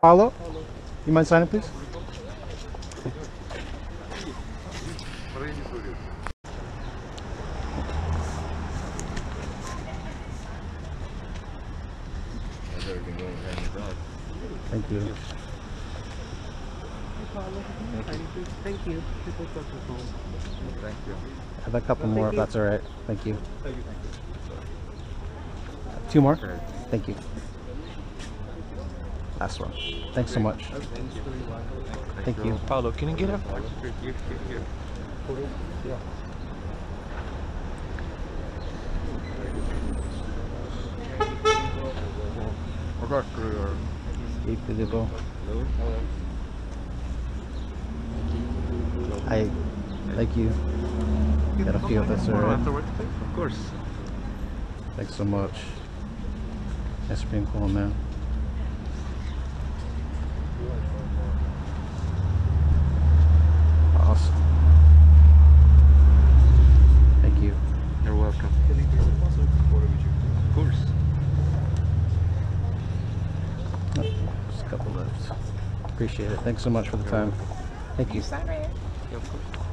Paolo, you mind signing, please? Thank you. Thank you. Thank you. Have a couple more if that's all right. Thank you. Two more? Thank you. Last one. Thanks so much. Thank you. Paolo, can you get up? Yeah. I like you. Got a few of us already. Of course. Thanks so much. That's been cool, man. Awesome. Thank you. You're welcome. Of course. Just a couple of those. Appreciate it. Thanks so much for the time. Thank you. Yeah, of course.